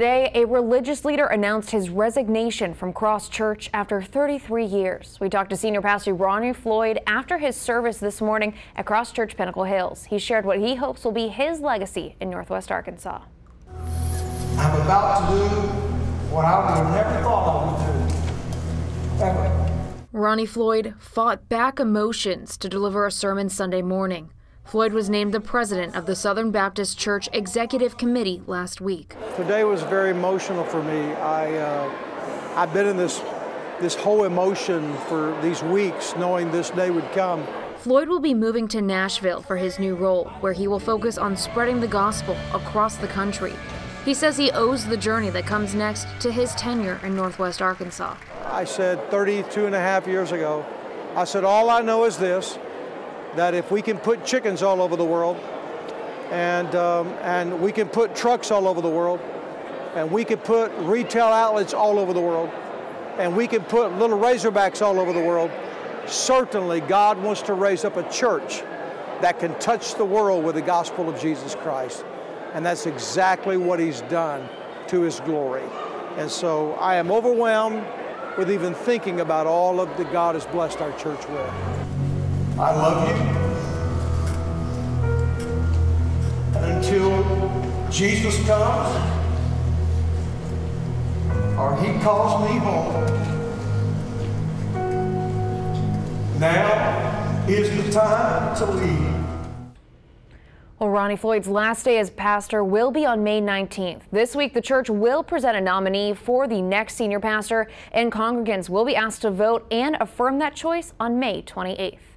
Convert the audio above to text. Today, a religious leader announced his resignation from Cross Church after 33 years. We talked to Senior Pastor Ronnie Floyd after his service this morning at Cross Church Pinnacle Hills. He shared what he hopes will be his legacy in Northwest Arkansas. I'm about to do what I would have never thought I would do, ever. Ronnie Floyd fought back emotions to deliver a sermon Sunday morning. Floyd was named the president of the Southern Baptist Church Executive Committee last week. Today was very emotional for me. I've been in this whole emotion for these weeks, knowing this day would come. Floyd will be moving to Nashville for his new role, where he will focus on spreading the gospel across the country. He says he owes the journey that comes next to his tenure in Northwest Arkansas. I said 32 and a half years ago, I said, all I know is this, that if we can put chickens all over the world, and we can put trucks all over the world, and we can put retail outlets all over the world, and we can put little Razorbacks all over the world, certainly God wants to raise up a church that can touch the world with the gospel of Jesus Christ. And that's exactly what he's done to his glory. And so I am overwhelmed with even thinking about all of that God has blessed our church with. I love you. And until Jesus comes, or he calls me home, now is the time to leave. Well, Ronnie Floyd's last day as pastor will be on May 19th. This week, the church will present a nominee for the next senior pastor, and congregants will be asked to vote and affirm that choice on May 28th.